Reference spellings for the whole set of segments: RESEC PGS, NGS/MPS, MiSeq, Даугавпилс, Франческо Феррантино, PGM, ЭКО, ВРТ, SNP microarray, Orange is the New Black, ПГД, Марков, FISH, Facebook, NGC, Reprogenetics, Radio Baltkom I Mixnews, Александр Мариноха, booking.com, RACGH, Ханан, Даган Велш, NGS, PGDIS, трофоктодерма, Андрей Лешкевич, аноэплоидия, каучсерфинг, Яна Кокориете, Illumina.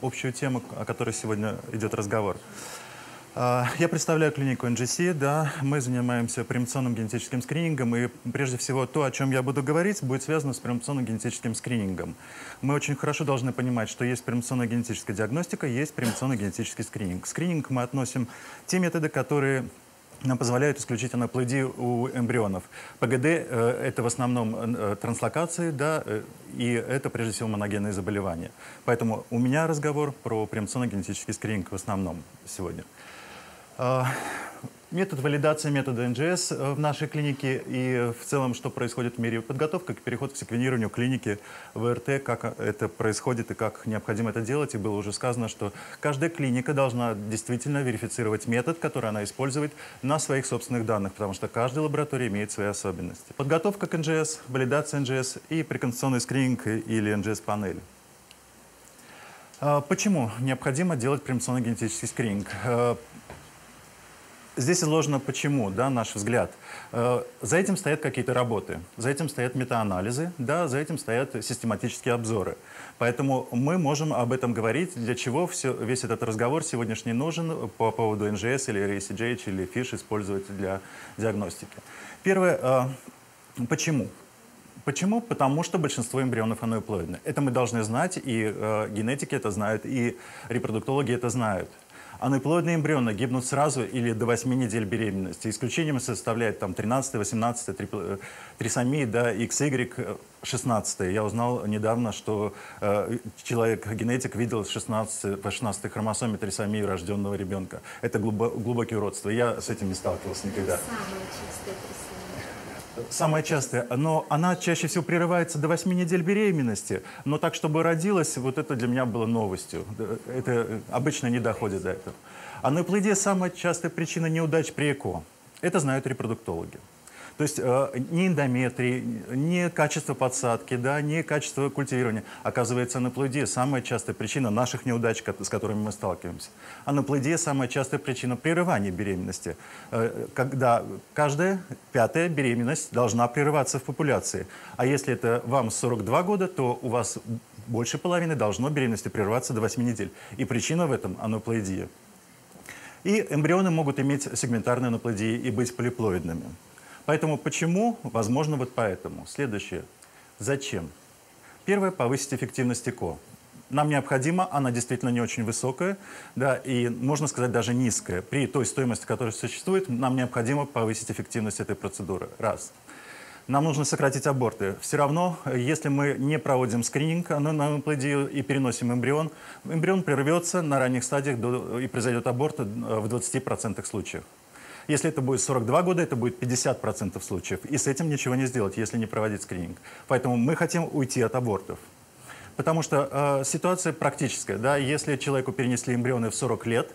общую тему, о которой сегодня идет разговор. Я представляю клинику NGC, да, мы занимаемся премиционным генетическим скринингом, и прежде всего то, о чем я буду говорить, будет связано с премиционным генетическим скринингом. Мы очень хорошо должны понимать, что есть премиционная генетическая диагностика, есть премиционный генетический скрининг. К скринингу мы относим те методы, которые нам позволяют исключить анаплоидию у эмбрионов. ПГД это в основном транслокации, да, и это прежде всего моногенные заболевания. Поэтому у меня разговор про премиционный генетический скрининг в основном сегодня. Метод валидации метода NGS в нашей клинике и в целом, что происходит в мире, подготовка к переходу к секвенированию клиники ВРТ, как это происходит и как необходимо это делать. И было уже сказано, что каждая клиника должна действительно верифицировать метод, который она использует на своих собственных данных, потому что каждая лаборатория имеет свои особенности. Подготовка к NGS, валидация NGS и преконструкционный скрининг или NGS-панель. Почему необходимо делать премиционный генетический скрининг? Здесь изложено почему, да, наш взгляд. За этим стоят какие-то работы, за этим стоят метаанализы, да, за этим стоят систематические обзоры. Поэтому мы можем об этом говорить, для чего весь этот разговор сегодняшний нужен по поводу NGS или RACGH или FISH использовать для диагностики. Первое, почему? Почему? Потому что большинство эмбрионов аноэплоидны. Это мы должны знать, и генетики это знают, и репродуктологи это знают. Аноэплоидные эмбрионы гибнут сразу или до 8 недель беременности. Исключением составляет там 13, 18, трисомии, да, XY, 16. Я узнал недавно, что человек-генетик видел по 16 хромосоме трисомии рожденного ребенка. Это глубокие уродства. Я с этим не сталкивался никогда. Самая частая, но она чаще всего прерывается до 8 недель беременности. Но так, чтобы родилась, вот это для меня было новостью. Это обычно не доходит до этого. Аноэплоидия – самая частая причина неудач при ЭКО. Это знают репродуктологи. То есть ни эндометрии, ни качество подсадки, да, ни качество культивирования. Оказывается, аноэплоидия – самая частая причина наших неудач, с которыми мы сталкиваемся. Аноэплоидия – самая частая причина прерывания беременности, когда каждая пятая беременность должна прерываться в популяции. А если это вам 42 года, то у вас больше половины должно беременности прерваться до 8 недель. И причина в этом – аноэплоидия. И эмбрионы могут иметь сегментарную аноэплоидию и быть полиплоидными. Поэтому почему? Возможно, вот поэтому. Следующее. Зачем? Первое, повысить эффективность ЭКО. Нам необходимо, она действительно не очень высокая, да, и, можно сказать, даже низкая. При той стоимости, которая существует, нам необходимо повысить эффективность этой процедуры. Раз. Нам нужно сократить аборты. Все равно, если мы не проводим скрининг на аноэплоидию и переносим эмбрион, эмбрион прервется на ранних стадиях и произойдет аборт в 20% случаев. Если это будет 42 года, это будет 50% случаев. И с этим ничего не сделать, если не проводить скрининг. Поэтому мы хотим уйти от абортов. Потому что ситуация практическая. Да? Если человеку перенесли эмбрионы в 40 лет,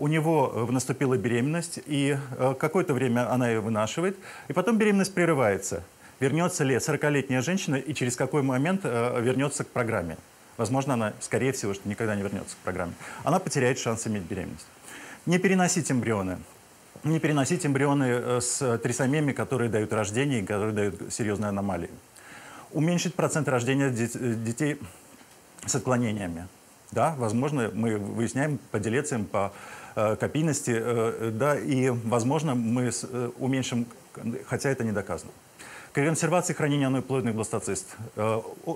у него наступила беременность, и какое-то время она ее вынашивает, и потом беременность прерывается. Вернется ли 40-летняя женщина, и через какой момент вернется к программе? Возможно, она, скорее всего, что никогда не вернется к программе. Она потеряет шанс иметь беременность. Не переносить эмбрионы. Не переносить эмбрионы с трисомиями, которые дают рождение и которые дают серьезные аномалии. Уменьшить процент рождения детей с отклонениями. Да, возможно, мы выясняем по делециям, по копийности, да, и, возможно, мы уменьшим, хотя это не доказано. Консервация и хранение аноэплоидных бластоцист.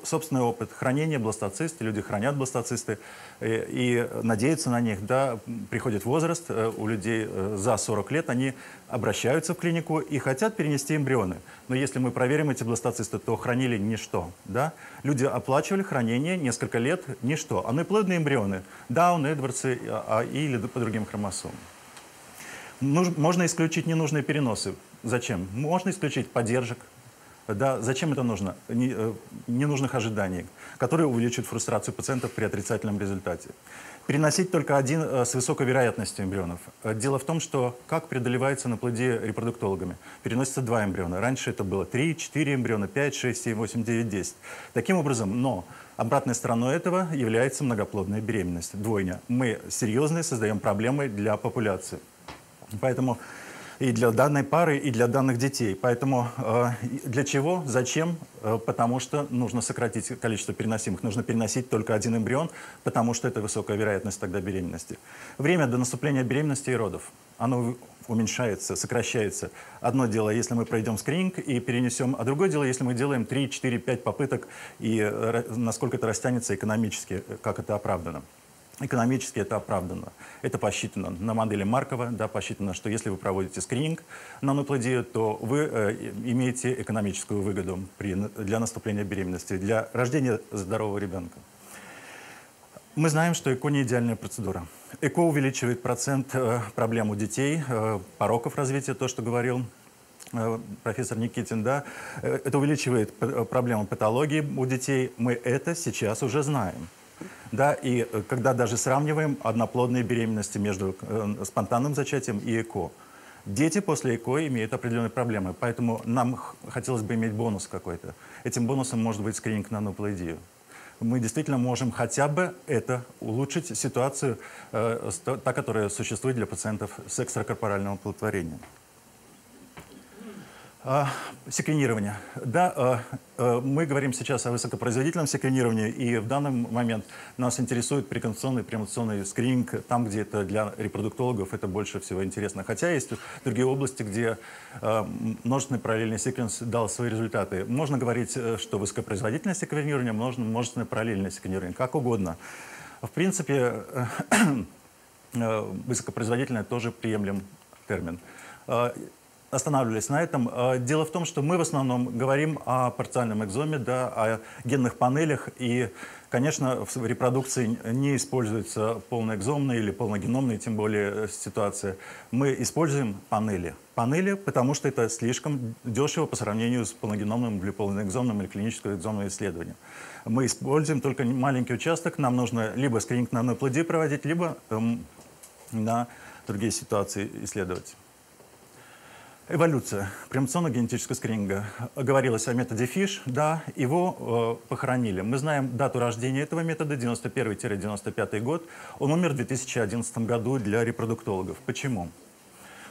Собственный опыт хранения бластоцист, люди хранят бластоцисты и надеются на них. Да, приходит возраст, у людей за 40 лет они обращаются в клинику и хотят перенести эмбрионы. Но если мы проверим эти бластоцисты, то хранили ничто. Да? Люди оплачивали хранение несколько лет, ничто. Аноэплоидные эмбрионы, Даун, Эдвардсы или по другим хромосомам. Можно исключить ненужные переносы. Зачем? Можно исключить поддержек. Да, зачем это нужно? Ненужных ожиданий, которые увеличат фрустрацию пациентов при отрицательном результате. Переносить только один с высокой вероятностью эмбрионов. Дело в том, что как преодолевается аноэплоидия репродуктологами? Переносится 2 эмбриона. Раньше это было 3, 4 эмбриона, 5, 6, 7, 8, 9, 10. Таким образом, но обратной стороной этого является многоплодная беременность, двойня. Мы серьезно создаем проблемы для популяции. Поэтому и для данной пары, и для данных детей. Поэтому для чего, зачем? Потому что нужно сократить количество переносимых. Нужно переносить только один эмбрион, потому что это высокая вероятность тогда беременности. Время до наступления беременности и родов. Оно уменьшается, сокращается. Одно дело, если мы пройдем скрининг и перенесем, а другое дело, если мы делаем 3, 4, 5 попыток, и насколько это растянется экономически, как это оправдано. Экономически это оправдано. Это посчитано на модели Маркова, да, посчитано, что если вы проводите скрининг на наноплодию, то вы имеете экономическую выгоду для наступления беременности, для рождения здорового ребенка. Мы знаем, что ЭКО не идеальная процедура. ЭКО увеличивает процент проблем у детей, пороков развития, то, что говорил профессор Никитин. Да? Это увеличивает проблему патологии у детей. Мы это сейчас уже знаем. Да? И когда даже сравниваем одноплодные беременности между спонтанным зачатием и ЭКО, дети после ЭКО имеют определенные проблемы, поэтому нам хотелось бы иметь бонус какой-то. Этим бонусом может быть скрининг на аноплоидию. Мы действительно можем хотя бы это улучшить, ситуацию, та, которая существует для пациентов с экстракорпоральным оплодотворением. Секвенирование. Да, мы говорим сейчас о высокопроизводительном секвенировании, и в данный момент нас интересует преконструкционный, премутационный скрининг, там, где это для репродуктологов это больше всего интересно. Хотя есть другие области, где множественный параллельный секвенс дал свои результаты. Можно говорить, что высокопроизводительное секвенирование, можно множественное параллельное секвенирование, как угодно. В принципе, высокопроизводительное тоже приемлем термин. Останавливались на этом. Дело в том, что мы в основном говорим о парциальном экзоме, да, о генных панелях, и, конечно, в репродукции не используется полноэкзомная или полногеномная, тем более ситуация. Мы используем панели. Панели, потому что это слишком дешево по сравнению с полногеномным или полноэкзомным или клиническим экзомным исследованием. Мы используем только маленький участок, нам нужно либо скрининг на аноплоидии проводить, либо на другие ситуации исследовать. Эволюция премутационно-генетического скрининга. Говорилось о методе FISH, да, его похоронили. Мы знаем дату рождения этого метода, 91-95 год. Он умер в 2011 году для репродуктологов. Почему?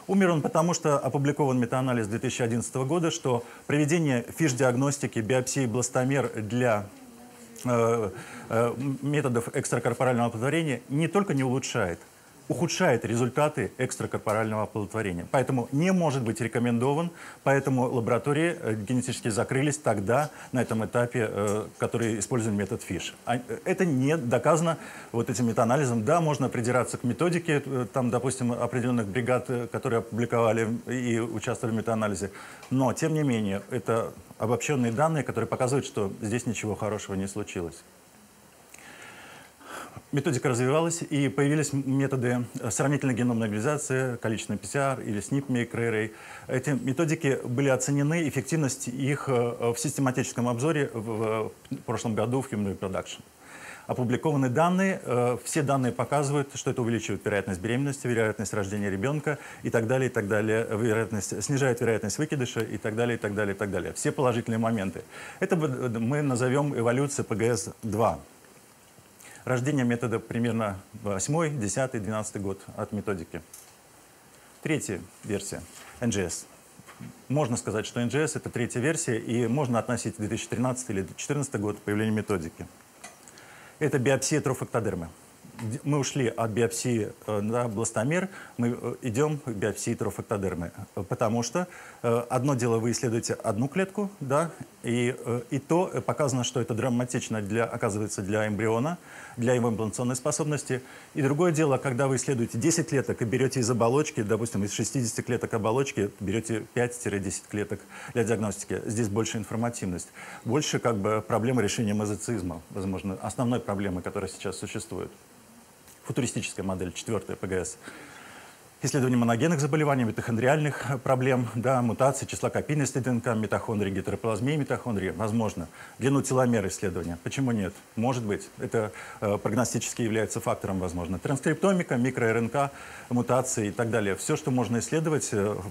Умер он потому, что опубликован метаанализ 2011 года, что проведение FISH-диагностики, биопсии бластомер для методов экстракорпорального оплодотворения не только не улучшает, ухудшает результаты экстракорпорального оплодотворения. Поэтому не может быть рекомендован, поэтому лаборатории генетически закрылись тогда, на этом этапе, который использовали метод FISH. Это не доказано вот этим метаанализом. Да, можно придираться к методике, там, допустим, определенных бригад, которые опубликовали и участвовали в метаанализе, но, тем не менее, это обобщенные данные, которые показывают, что здесь ничего хорошего не случилось. Методика развивалась, и появились методы сравнительной геномной анализации, количественный PCR или SNP microarray. Эти методики были оценены, эффективность их в систематическом обзоре в прошлом году в Human Reproduction. Опубликованы данные, все данные показывают, что это увеличивает вероятность беременности, вероятность рождения ребенка и так далее, снижает вероятность выкидыша и так далее, и так далее, и так далее. Все положительные моменты. Это мы назовем эволюцией PGS-2. Рождение метода примерно 8, 10, 12 год от методики. Третья версия NGS. Можно сказать, что NGS — это третья версия, и можно относить 2013 или 2014 год к появлению методики. Это биопсия трофоктодермы. Мы ушли от биопсии на бластомер, мы идем к биопсии трофоктодермы, потому что одно дело, вы исследуете одну клетку, да, и то показано, что это драматично оказывается для эмбриона, для его имплантационной способности. И другое дело, когда вы исследуете 10 клеток и берете из оболочки, допустим, из 60 клеток оболочки, берете 5-10 клеток для диагностики. Здесь больше информативность, больше как бы проблемы решения мозаицизма, возможно, основной проблемы, которая сейчас существует. Футуристическая модель, 4-я ПГС. Исследование моногенных заболеваний, митохондриальных проблем, да, мутации, числа копийности ДНК, митохондрии, гетероплазмии, митохондрии. Возможно. Длину теломера исследования. Почему нет? Может быть. Это прогностически является фактором, возможно. Транскриптомика, микроРНК, мутации и так далее. Все, что можно исследовать в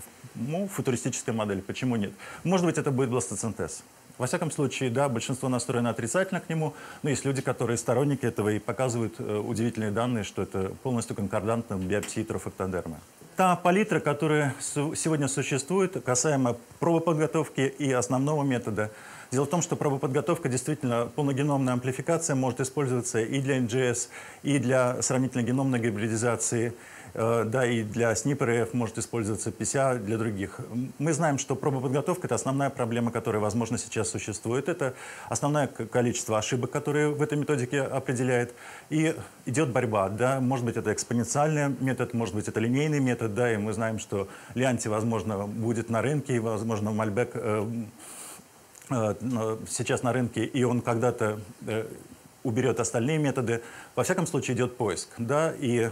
футуристической модели. Почему нет? Может быть, это будет бластоцентез. Во всяком случае, да, большинство настроено отрицательно к нему, но есть люди, которые сторонники этого и показывают удивительные данные, что это полностью конкордантно биопсии трофоктодермы. та палитра, которая сегодня существует, касаемо пробоподготовки и основного метода. Дело в том, что пробоподготовка, действительно, полногеномная амплификация может использоваться и для NGS, и для сравнительно-геномной гибридизации, да, и для SNP-RF может использоваться PCA, для других. Мы знаем, что пробоподготовка – это основная проблема, которая, возможно, сейчас существует. Это основное количество ошибок, которые в этой методике определяет. И идет борьба, да, может быть, это экспоненциальный метод, может быть, это линейный метод, да, и мы знаем, что Лианти, возможно, будет на рынке, и, возможно, Мальбек сейчас на рынке, и он когда-то уберет остальные методы. Во всяком случае, идет поиск. Да? И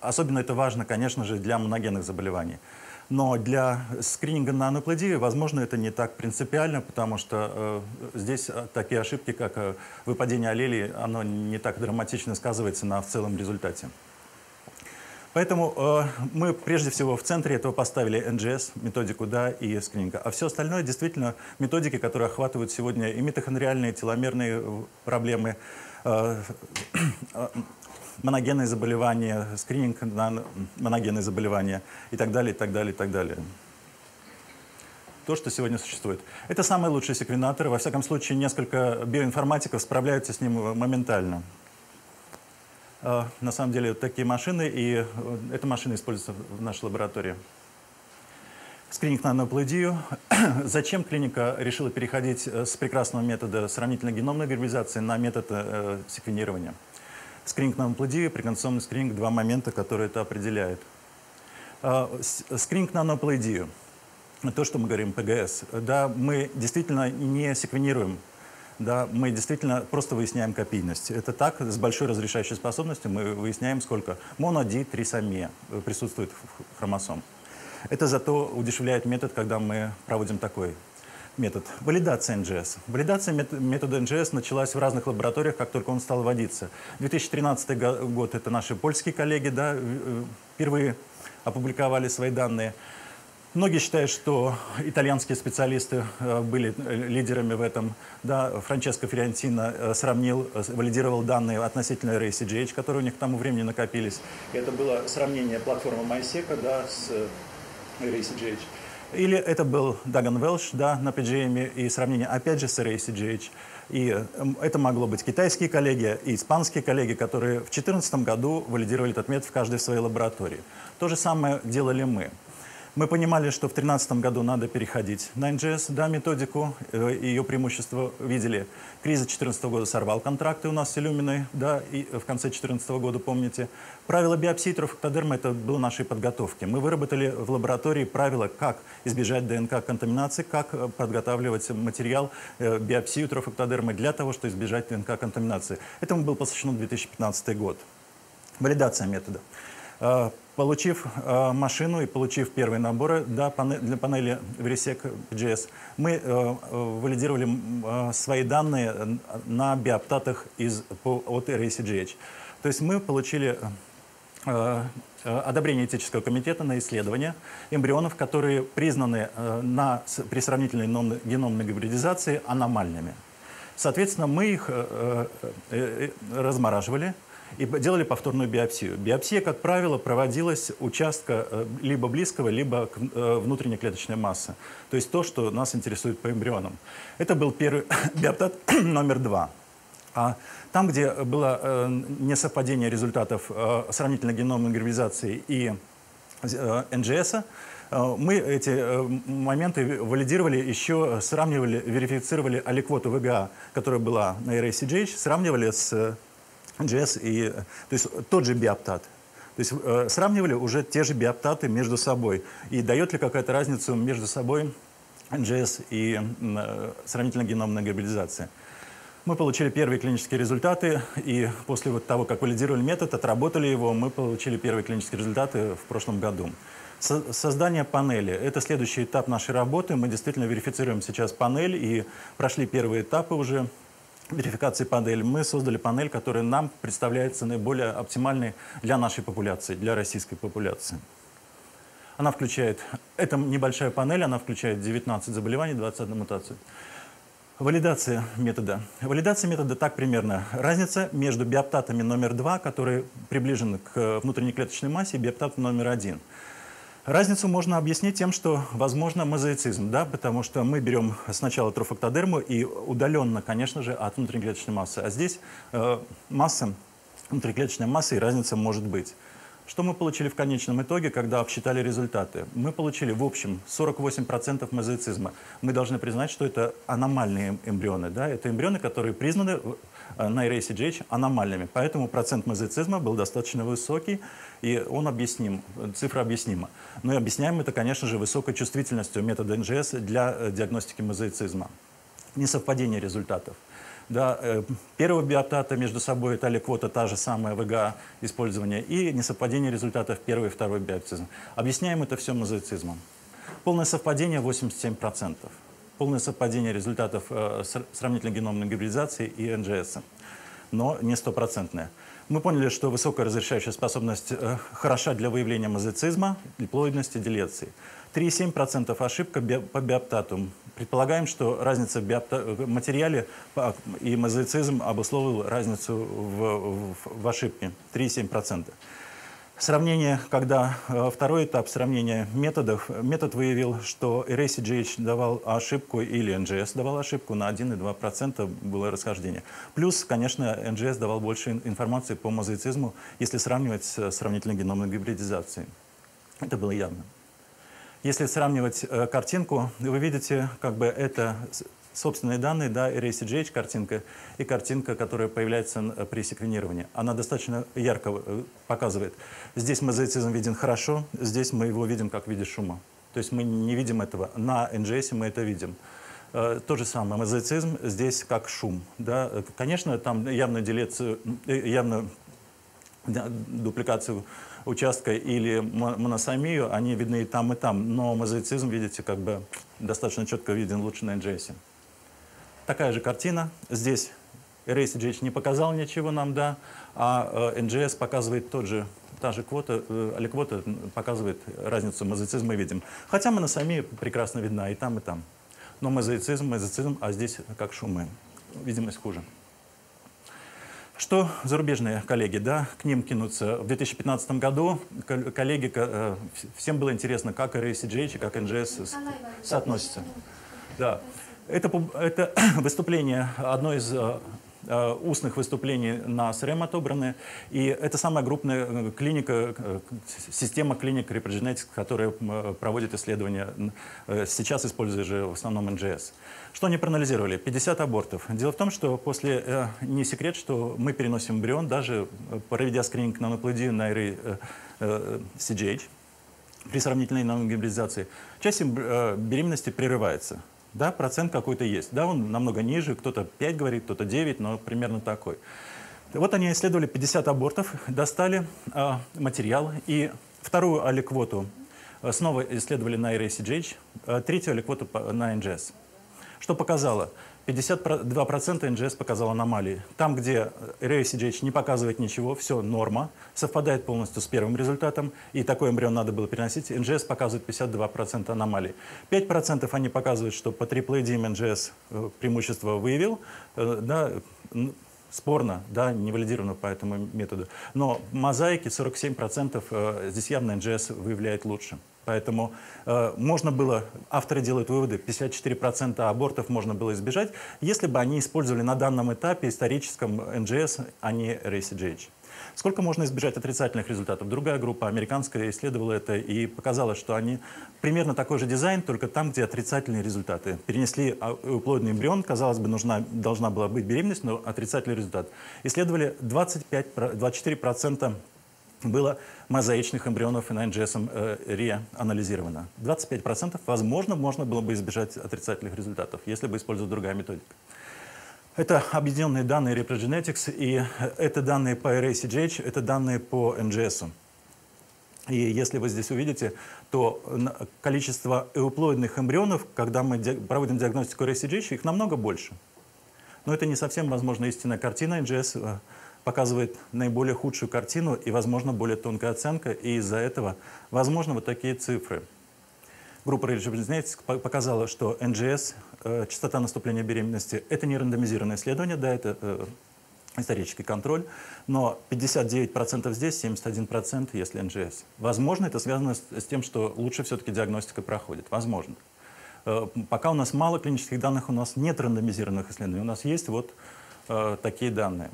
особенно это важно, конечно же, для моногенных заболеваний. Но для скрининга на ануклеидии, возможно, это не так принципиально, потому что здесь такие ошибки, как выпадение аллелей, оно не так драматично сказывается на в целом результате. Поэтому мы прежде всего в центре этого поставили NGS, методику, да, и скрининга. А все остальное действительно методики, которые охватывают сегодня и митохондриальные, и теломерные проблемы, моногенные заболевания, скрининг на моногенные заболевания и так далее, и так далее, и так далее. То, что сегодня существует. Это самые лучшие секвенаторы. Во всяком случае, несколько биоинформатиков справляются с ним моментально. На самом деле, такие машины, и эта машина используется в нашей лаборатории. Скрининг на аноплоидию. Зачем клиника решила переходить с прекрасного метода сравнительно-геномной гибридизации на метод секвенирования? Скрининг на аноплоидию, преконсомный скрининг, два момента, которые это определяют. Скрининг на аноплоидию, то, что мы говорим, ПГС, да, мы действительно не секвенируем. Да, мы действительно просто выясняем копийность. Это так, с большой разрешающей способностью мы выясняем, сколько моно-ди-трисомия присутствует в хромосом. Это зато удешевляет метод, когда мы проводим такой метод. Валидация NGS. Валидация метода NGS началась в разных лабораториях, как только он стал вводиться. 2013 год, это наши польские коллеги, да, впервые опубликовали свои данные. Многие считают, что итальянские специалисты были лидерами в этом. Да, Франческо Феррантино сравнил, валидировал данные относительно RACGH, которые у них к тому времени накопились. Это было сравнение платформы MiSeq, да, с RACGH. Или это был Даган Велш, да, на PGM и сравнение опять же с RACGH. И это могло быть китайские коллеги и испанские коллеги, которые в 2014 году валидировали этот метод в каждой своей лаборатории. То же самое делали мы. Мы понимали, что в 2013 году надо переходить на NGS, да, методику, ее преимущества видели. Кризис 2014 года сорвал контракты у нас с Illumina, да, и в конце 2014 года, помните. Правила биопсии трофоктодермы – это было нашей подготовки. Мы выработали в лаборатории правила, как избежать ДНК-контаминации, как подготавливать материал, биопсию трофоктодермы для того, чтобы избежать ДНК-контаминации. Этому был посвящен 2015 год. Валидация метода. Получив машину и получив первые наборы, да, для панели RESEC PGS, мы валидировали свои данные на биоптатах от RACGH. То есть мы получили одобрение этического комитета на исследования эмбрионов, которые признаны при сравнительной геномной гибридизации аномальными. Соответственно, мы их размораживали и делали повторную биопсию. Биопсия, как правило, проводилась участка либо близкого, либо внутренней клеточной массы. То есть то, что нас интересует по эмбрионам. Это был первый биоптат номер 2. А там, где было несовпадение результатов сравнительно геномной гибридизации и NGS, мы эти моменты валидировали, еще сравнивали, верифицировали алликвоту ВГА, которая была на RACGH, сравнивали с NGS, и, то есть тот же биоптат. То есть сравнивали уже те же биоптаты между собой. И дает ли какая-то разница между собой NGS и сравнительно-геномная гибридизация. Мы получили первые клинические результаты, и после вот того, как валидировали метод, отработали его, мы получили первые клинические результаты в прошлом году. Создание панели – это следующий этап нашей работы. Мы действительно верифицируем сейчас панель, и прошли первые этапы уже верификации панели. Мы создали панель, которая нам представляется наиболее оптимальной для нашей популяции, для российской популяции. Она включает, это небольшая панель, она включает 19 заболеваний, 21 мутацию. Валидация метода. Валидация метода так примерно. Разница между биоптатами номер 2, которые приближены к внутреннеклеточной массе, и биоптатом номер 1. Разницу можно объяснить тем, что, возможно, мозаицизм, да, потому что мы берем сначала трофактодерму и удаленно, конечно же, от внутриклеточной массы. А здесь масса, внутриклеточная масса, и разница может быть. Что мы получили в конечном итоге, когда обсчитали результаты? Мы получили в общем 48% мозаицизма. Мы должны признать, что это аномальные эмбрионы. Да? Это эмбрионы, которые признаны на RACGH аномальными. Поэтому процент мозаицизма был достаточно высокий, и он объясним, цифра объяснима. Но и объясняем это, конечно же, высокой чувствительностью метода NGS для диагностики мозаицизма. Несовпадение результатов. Да, первого биоптата между собой таликвота, та же самая ВГА использование, и несовпадение результатов первого и второго биоптизма. Объясняем это все мозаицизмом. Полное совпадение 87%. Полное совпадение результатов сравнительно геномной гибридизации и НГС, но не стопроцентное. Мы поняли, что высокая разрешающая способность хороша для выявления мозаицизма, диплоидности, делеции. 3,7% ошибка по биоптату. Предполагаем, что разница в материале и мозаицизм обусловил разницу в ошибке. 3,7%. Сравнение, когда второй этап сравнения методов, метод выявил, что RACGH давал ошибку или NGS давал ошибку, на 1,2% было расхождение. Плюс, конечно, NGS давал больше информации по мозаицизму, если сравнивать с сравнительной геномной гибридизацией. Это было явно. Если сравнивать картинку, вы видите, как бы это собственные данные, да, RACGH картинка и картинка, которая появляется при секвенировании. Она достаточно ярко показывает. Здесь мозаицизм виден хорошо, здесь мы его видим как в виде шума. То есть мы не видим этого. На NGS мы это видим. То же самое, мозаицизм здесь как шум. Да. Конечно, там явно дупликацию участка или моносомию, они видны и там, но мозаицизм, видите, как бы достаточно четко виден лучше на NGS. Такая же картина. Здесь RACGH не показал ничего нам, да, а NGS показывает тот же, та же квота, аликвота показывает разницу мозаицизма, мы видим. Хотя моносомия прекрасно видна и там, и там. Но мозаицизм, а здесь как шумы. Видимость хуже. Что зарубежные коллеги, да, к ним кинутся? В 2015 году коллеги, всем было интересно, как RACGH и как NGS соотносятся. Да. Это выступление, одно из устных выступлений на СРМ отобраны, и это самая крупная клиника, система клиник Reprogenetics, которая проводит исследования, сейчас используя же в основном NGS. Что они проанализировали? 50 абортов. Дело в том, что после, не секрет, что мы переносим эмбрион, даже проведя скрининг наноплодию на RACGH при сравнительной наногибридизации, часть беременности прерывается. Да, процент какой-то есть. Да, он намного ниже, кто-то 5 говорит, кто-то 9, но примерно такой. Вот они исследовали 50 абортов, достали материал и вторую аликвоту снова исследовали на RACGH, третью аликвоту на NGS. Что показало? 52% NGS показал аномалии. Там, где RACGH не показывает ничего, все норма, совпадает полностью с первым результатом, и такой эмбрион надо было переносить, NGS показывает 52% аномалий. 5% они показывают, что по триплоидиям NGS преимущество выявил, да, спорно, да, не валидировано по этому методу. Но мозаики 47% здесь явно NGS выявляет лучше. Поэтому можно было, авторы делают выводы, 54% абортов можно было избежать, если бы они использовали на данном этапе историческом NGS, а не RACGH. Сколько можно избежать отрицательных результатов? Другая группа, американская, исследовала это и показала, что они примерно такой же дизайн, только там, где отрицательные результаты. Перенесли эуплоидный эмбрион, казалось бы, должна была быть беременность, но отрицательный результат. Исследовали 24% было мозаичных эмбрионов и на NGS реанализировано. 25% возможно можно было бы избежать отрицательных результатов, если бы использовать другая методика. Это объединенные данные Reprogenetics, и это данные по RACGH, это данные по NGS. И если вы здесь увидите, то количество эуплоидных эмбрионов, когда мы проводим диагностику RACGH, их намного больше. Но это не совсем, возможно, истинная картина NGS. Показывает наиболее худшую картину и, возможно, более тонкая оценка, и из-за этого, возможно, вот такие цифры. Группа Reprogenetics показала, что NGS, частота наступления беременности, это не рандомизированное исследование, да, это исторический контроль, но 59% здесь, 71% если NGS. Возможно, это связано с тем, что лучше все-таки диагностика проходит. Возможно. Пока у нас мало клинических данных, у нас нет рандомизированных исследований, у нас есть вот такие данные.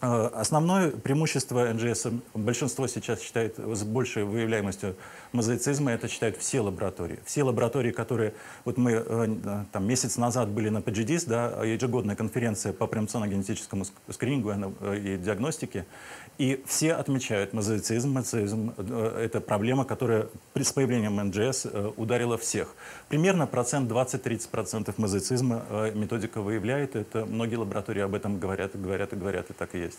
Основное преимущество NGS, большинство сейчас считает с большей выявляемостью мозаицизма, это считают все лаборатории. Все лаборатории, которые, вот мы там, месяц назад были на PGDIS, да, ежегодная конференция по примационно-генетическому скринингу и диагностике, и все отмечают мозаицизм. Мозаицизм – это проблема, которая с появлением NGS ударила всех. Примерно 20–30% мозаицизма методика выявляет, это многие лаборатории об этом говорят, и так и есть.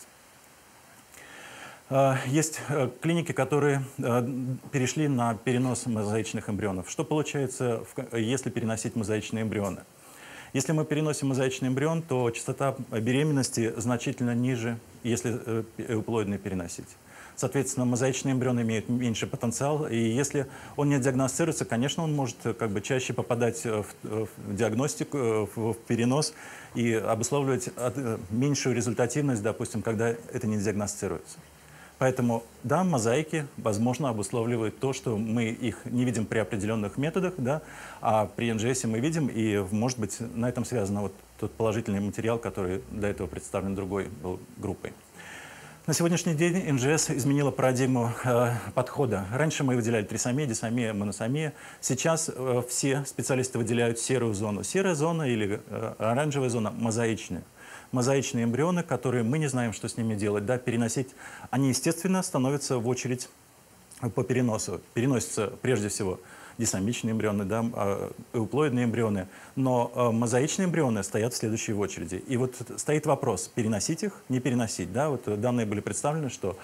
Есть клиники, которые перешли на перенос мозаичных эмбрионов. Что получается, если переносить мозаичные эмбрионы? Если мы переносим мозаичный эмбрион, то частота беременности значительно ниже, если эуплоидный переносить. Соответственно, мозаичные эмбрионы имеют меньше потенциал, и если он не диагностируется, конечно, он может как бы чаще попадать в диагностику, в перенос и обусловливать меньшую результативность, допустим, когда это не диагностируется. Поэтому, да, мозаики, возможно, обусловливают то, что мы их не видим при определенных методах, да, а при NGS мы видим, и, может быть, на этом связан вот тот положительный материал, который для этого представлен другой группой. На сегодняшний день NGS изменила парадигму подхода. Раньше мы выделяли трисомию, дисомию, моносомию. Сейчас все специалисты выделяют серую зону. Серая зона или оранжевая зона – мозаичная. Мозаичные эмбрионы, которые мы не знаем, что с ними делать, да, переносить, они, естественно, становятся в очередь по переносу. Переносятся прежде всего дисомичные эмбрионы, да, эуплоидные эмбрионы, но мозаичные эмбрионы стоят в следующей очереди. И вот стоит вопрос, переносить их, не переносить. Да? Вот данные были представлены, что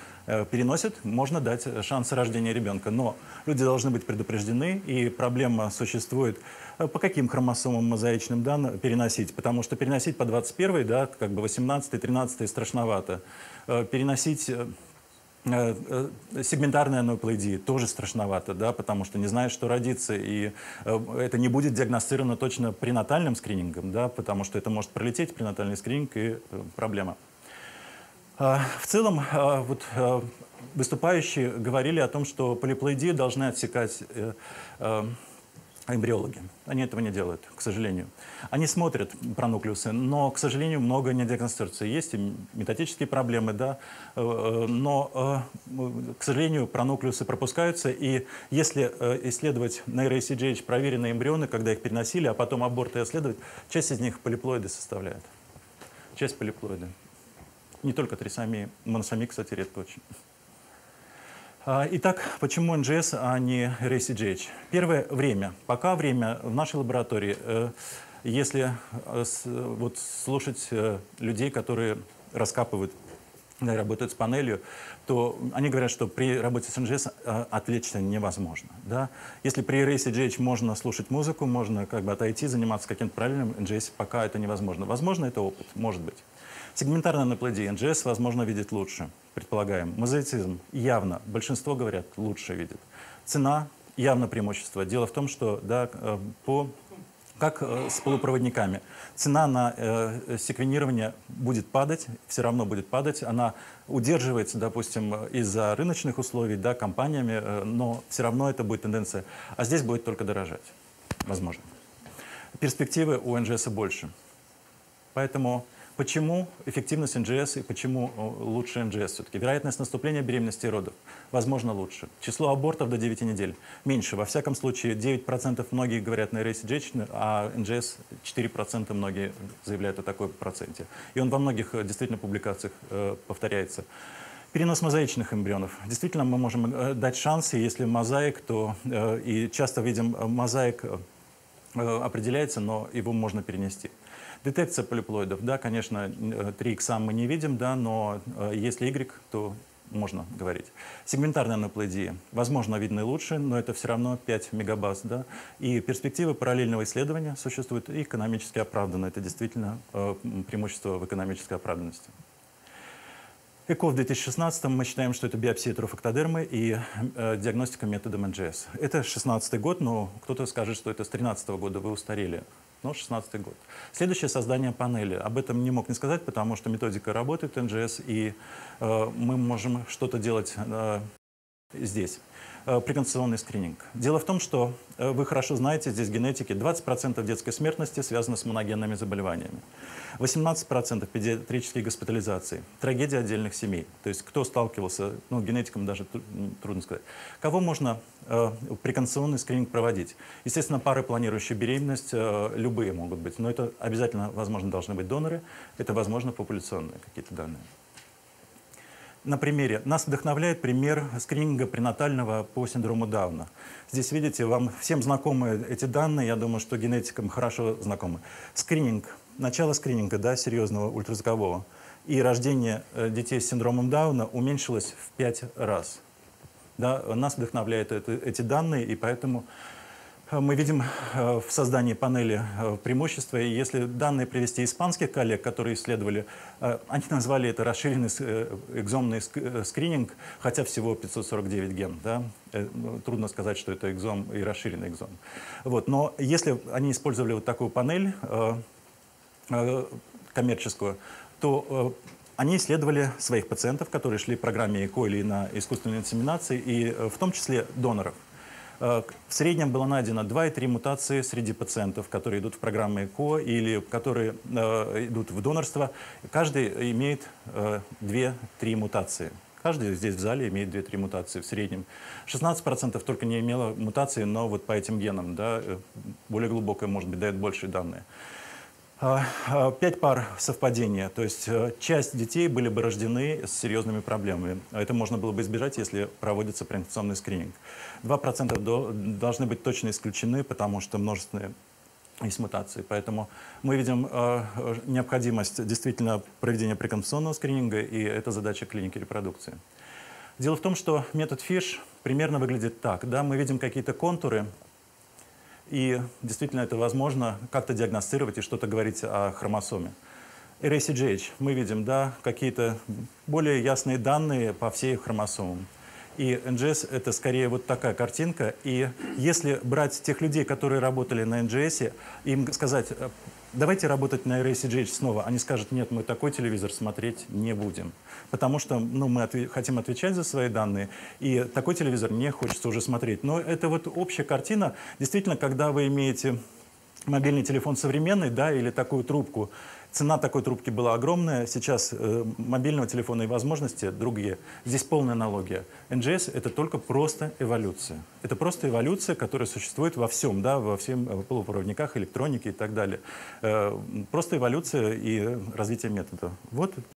переносят, можно дать шанс рождения ребенка, но люди должны быть предупреждены, и проблема существует, по каким хромосомам мозаичным данным переносить, потому что переносить по 21-й, да, как бы 18-й, 13-й страшновато, переносить... сегментарная анаплоидия тоже страшновато, да, потому что не знаешь, что родится, и это не будет диагностировано точно пренатальным скринингом, да, потому что это может пролететь пренатальный скрининг, и проблема. В целом, вот, выступающие говорили о том, что полиплоидию должны отсекать эмбриологи. Они этого не делают, к сожалению. Они смотрят пронуклеусы, но, к сожалению, много не диагностируется. Есть и метатические проблемы, да, но, к сожалению, пронуклеусы пропускаются. И если исследовать на RACGH проверенные эмбрионы, когда их переносили, а потом аборты исследовать, часть из них полиплоиды составляет. Часть полиплоиды. Не только трисомии, моносомии, кстати, редко очень. Итак, почему NGS, а не RACGH? Первое – время. Пока время в нашей лаборатории, если вот слушать людей, которые раскапывают, работают с панелью, то они говорят, что при работе с NGS отвлечься невозможно. Да? Если при RACGH можно слушать музыку, можно как бы отойти, заниматься каким-то правильным, NGS пока это невозможно. Возможно, это опыт, может быть. Сегментарная анаплоидия NGS, возможно, видит лучше, предполагаем. Мозаицизм явно, большинство говорят, лучше видит. Цена явно преимущество. Дело в том, что да, как с полупроводниками, цена на секвенирование будет падать, все равно будет падать. Она удерживается, допустим, из-за рыночных условий, да, компаниями, но все равно это будет тенденция. А здесь будет только дорожать, возможно. Перспективы у NGS больше. Поэтому... Почему эффективность NGS и почему лучше NGS все-таки? Вероятность наступления беременности и родов, возможно, лучше. Число абортов до 9 недель меньше. Во всяком случае, 9% многие говорят на RACGH, а NGS 4% многие заявляют о такой проценте. И он во многих действительно публикациях повторяется. Перенос мозаичных эмбрионов. Действительно, мы можем дать шансы, если мозаик, то и часто видим мозаик определяется, но его можно перенести. Детекция полиплоидов, да, конечно, 3Х мы не видим, да, но если Y, то можно говорить. Сегментарная анаплоидия, возможно, видны лучше, но это все равно 5 мегабаз, да, и перспективы параллельного исследования существуют и экономически оправданы, это действительно преимущество в экономической оправданности. ЭКО в 2016-м, мы считаем, что это биопсия трофактодермы и диагностика методом NGS. Это 2016 год, но кто-то скажет, что это с 2013-го года, вы устарели. но 16 год. Следующее — создание панели. Об этом не мог не сказать, потому что методика работает, NGS, и мы можем что-то делать здесь. Преконструкционный скрининг. Дело в том, что вы хорошо знаете, здесь генетики, 20% детской смертности связано с моногенными заболеваниями, 18% педиатрические госпитализации, трагедия отдельных семей. То есть кто сталкивался, ну, генетикам даже трудно сказать. Кого можно преконструкционный скрининг проводить? Естественно, пары, планирующие беременность, любые могут быть, но это обязательно, возможно, должны быть доноры, это, возможно, популяционные какие-то данные. На примере. Нас вдохновляет пример скрининга пренатального по синдрому Дауна. Здесь, видите, вам всем знакомы эти данные, я думаю, что генетикам хорошо знакомы. Скрининг, начало скрининга, да, серьезного ультразвукового, и рождение детей с синдромом Дауна уменьшилось в 5 раз. Да, нас вдохновляют эти данные, и поэтому мы видим в создании панели преимущества, и если данные привести испанских коллег, которые исследовали, они назвали это расширенный экзомный скрининг, хотя всего 549 ген. Да? Трудно сказать, что это экзом и расширенный экзом. Вот. Но если они использовали вот такую панель коммерческую, то они исследовали своих пациентов, которые шли в программе ЭКО или на искусственной инсеминации, и в том числе доноров. В среднем было найдено 2–3 мутации среди пациентов, которые идут в программы ЭКО или которые идут в донорство. Каждый имеет 2–3 мутации. Каждый здесь в зале имеет 2–3 мутации в среднем. 16% только не имело мутации, но вот по этим генам, да, более глубокая, может быть, дает большие данные. 5 пар совпадения, то есть часть детей были бы рождены с серьезными проблемами. Это можно было бы избежать, если проводится пренатальный скрининг. 2% должны быть точно исключены, потому что множественные есть мутации. Поэтому мы видим необходимость действительно проведения преконструкционного скрининга, и это задача клиники репродукции. Дело в том, что метод FISH примерно выглядит так. Да? Мы видим какие-то контуры, и действительно это возможно как-то диагностировать и что-то говорить о хромосоме. RACGH мы видим, да, какие-то более ясные данные по всей хромосомам. И NGS — это скорее вот такая картинка. И если брать тех людей, которые работали на NGS, им сказать, давайте работать на RACGH снова, они скажут, нет, мы такой телевизор смотреть не будем. Потому что, ну, мы хотим отвечать за свои данные, и такой телевизор не хочется уже смотреть. Но это вот общая картина. Действительно, когда вы имеете мобильный телефон современный, да, или такую трубку, цена такой трубки была огромная, сейчас мобильного телефона и возможности другие. Здесь полная аналогия. NGS — это только просто эволюция. Это просто эволюция, которая существует во всем, да, во всех полупроводниках, электронике и так далее. Просто эволюция и развитие метода. Вот.